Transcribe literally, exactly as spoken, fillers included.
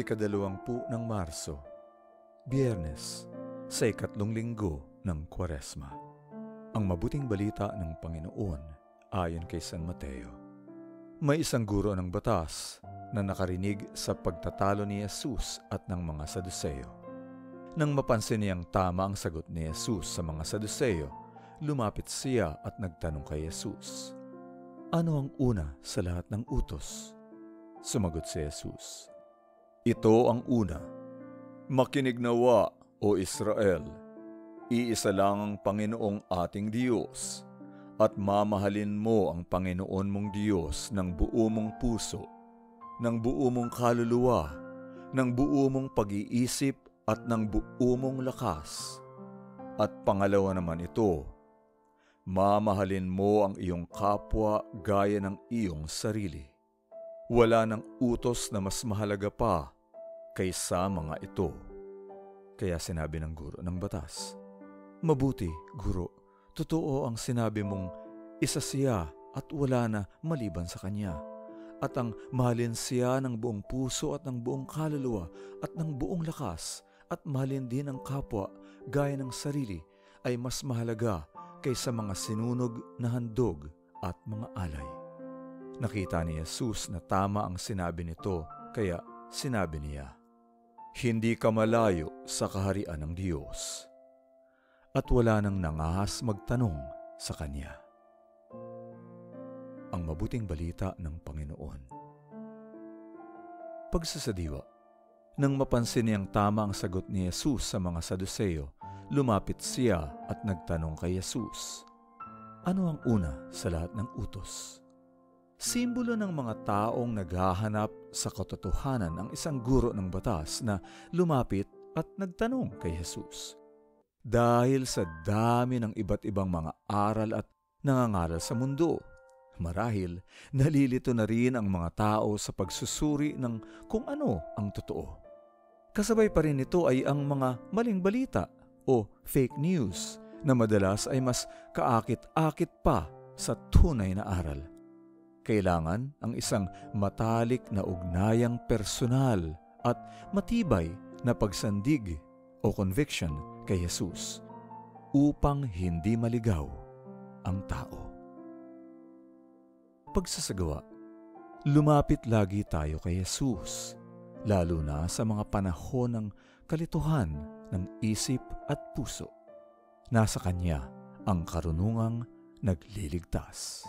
Ikadalawampu ng Marso, Biyernes, sa ikatlong linggo ng Kwaresma. Ang mabuting balita ng Panginoon ayon kay San Mateo. May isang guro ng batas na nakarinig sa pagtatalo ni Jesus at ng mga Saduseo. Nang mapansin niyang tama ang sagot ni Jesus sa mga Saduseo, lumapit siya at nagtanong kay Jesus, "Ano ang una sa lahat ng utos?" Sumagot si Jesus, "Ito ang una, makinig nawa o Israel, iisa lang ang Panginoong ating Diyos, at mamahalin mo ang Panginoon mong Diyos ng buo mong puso, ng buo mong kaluluwa, ng buo mong pag-iisip at ng buo mong lakas. At pangalawa naman ito, mamahalin mo ang iyong kapwa gaya ng iyong sarili. Wala ng utos na mas mahalaga pa kaysa mga ito." Kaya sinabi ng guro ng batas, "Mabuti, Guro, totoo ang sinabi mong isa siya at wala na maliban sa kanya, at ang mahalin siya ng buong puso at ng buong kaluluwa at ng buong lakas, at mahalin din ang kapwa gaya ng sarili ay mas mahalaga kaysa mga sinunog na handog at mga alay." Nakita ni Jesus na tama ang sinabi nito, kaya sinabi niya, "Hindi ka malayo sa kaharian ng Diyos." At wala nang nangahas magtanong sa Kanya. Ang mabuting balita ng Panginoon. Pagsasadiwa. Nang mapansin niyang tama ang sagot ni Jesus sa mga Saduseo, lumapit siya at nagtanong kay Jesus, "Ano ang una sa lahat ng utos?" Simbolo ng mga taong naghahanap sa katotohanan ang isang guro ng batas na lumapit at nagtanong kay Jesus. Dahil sa dami ng iba't ibang mga aral at nangangaral sa mundo, marahil nalilito na rin ang mga tao sa pagsusuri ng kung ano ang totoo. Kasabay pa rin nito ay ang mga maling balita o fake news na madalas ay mas kaakit-akit pa sa tunay na aral. Kailangan ang isang matalik na ugnayang personal at matibay na pagsandig o conviction kay Jesus upang hindi maligaw ang tao. Pagsasagawa. Lumapit lagi tayo kay Jesus, lalo na sa mga panahon ng kalituhan ng isip at puso. Nasa Kanya ang karunungang nagliligtas.